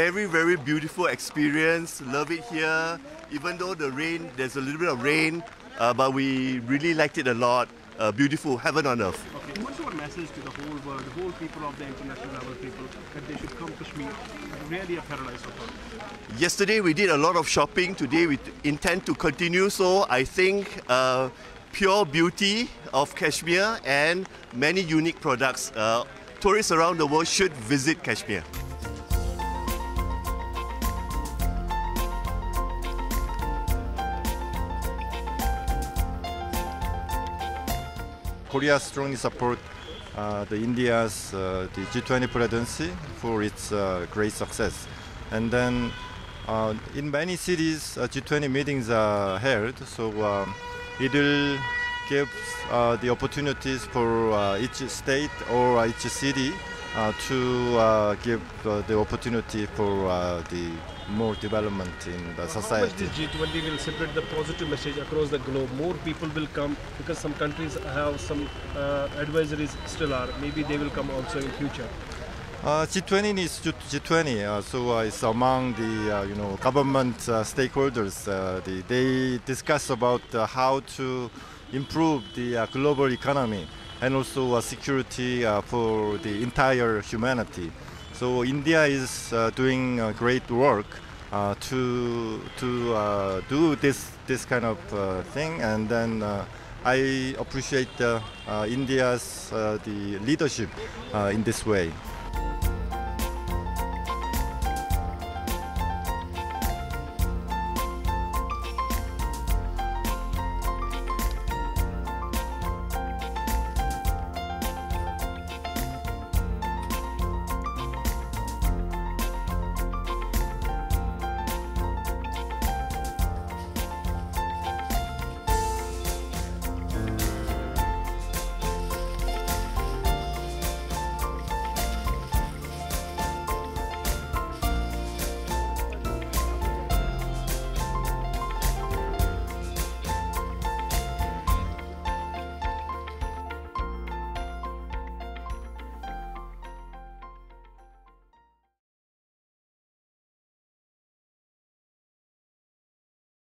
very, very beautiful experience. Love it here. Even though the rain, there's a little bit of rain, but we really liked it a lot. Beautiful, heaven on earth. Okay, what's your message to the whole world, the whole people of the international level people, that they should come to Kashmir, really a paradise of earth? Yesterday we did a lot of shopping. Today we intend to continue. So I think pure beauty of Kashmir and many unique products. Tourists around the world should visit Kashmir. Korea strongly supports India's the G20 presidency for its great success. And then in many cities, G20 meetings are held, so it will give the opportunities for each state or each city to give the opportunity for the more development in the society. How much the G20 will spread the positive message across the globe? More people will come, because some countries have some advisories still are. Maybe they will come also in future. G20 is G20, so it's among the government stakeholders. They discuss about how to improve the global economy and also security for the entire humanity. So India is doing great work to do this kind of thing, and then I appreciate India's the leadership in this way.